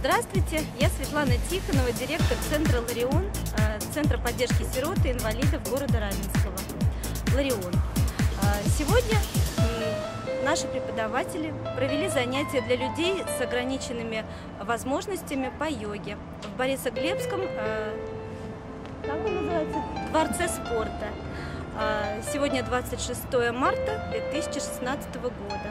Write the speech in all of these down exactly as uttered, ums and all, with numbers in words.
Здравствуйте, я Светлана Тихонова, директор центра «Ларион», центра поддержки сирот и инвалидов города Раменского, «Ларион». Сегодня наши преподаватели провели занятия для людей с ограниченными возможностями по йоге в Борисоглебском, как он называется, дворце спорта. Сегодня двадцать шестое марта две тысячи шестнадцатого года.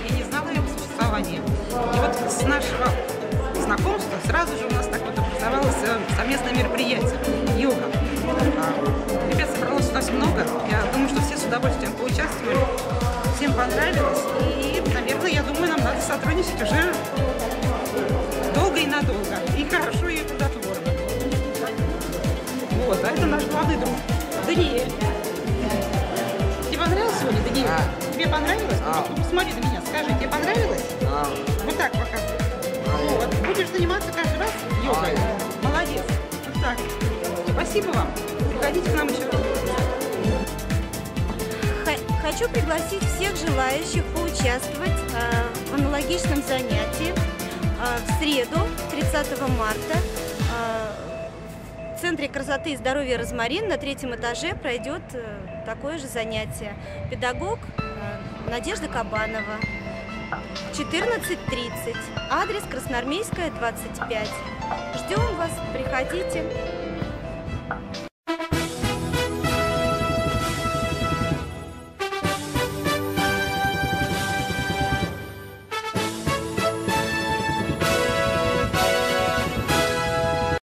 Я не знала о его существовании. И вот с нашего знакомства сразу же у нас так вот образовалось совместное мероприятие – йога. Ребят собралось у нас много. Я думаю, что все с удовольствием поучаствовали. Всем понравилось. И, наверное, я думаю, нам надо сотрудничать уже долго и надолго. И хорошо, и плодотворно. Вот, а это наш молодой друг Даниэль. Тебе понравилось сегодня, Даниэль? Тебе понравилось? А. Ну, посмотри на меня, скажи, тебе понравилось? А. Вот так пока. А. Вот. Будешь заниматься каждый раз йогой. А. Молодец. Вот так. Спасибо вам. Приходите к нам еще раз. Хочу пригласить всех желающих поучаствовать в аналогичном занятии в среду, тридцатого марта. В Центре красоты и здоровья «Розмарин» на третьем этаже пройдет такое же занятие. Педагог Надежда Кабанова, четырнадцать тридцать, адрес Красноармейская, двадцать пять. Ждем вас, приходите.